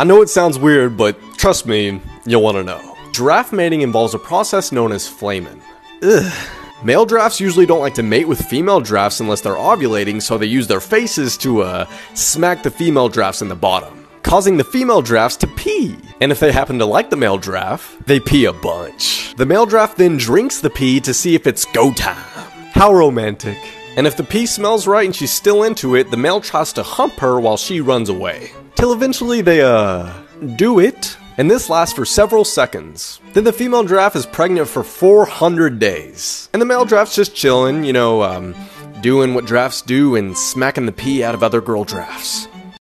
I know it sounds weird, but trust me, you'll want to know. Giraffe mating involves a process known as flamen. Ugh. Male giraffes usually don't like to mate with female giraffes unless they're ovulating, so they use their faces to smack the female giraffes in the bottom, causing the female giraffes to pee. And if they happen to like the male giraffe, they pee a bunch. The male giraffe then drinks the pee to see if it's go time. How romantic. And if the pee smells right and she's still into it, the male tries to hump her while she runs away. Till eventually they, do it. And this lasts for several seconds. Then the female giraffe is pregnant for 400 days. And the male giraffe's just chilling, you know, doing what giraffes do and smacking the pee out of other girl giraffes.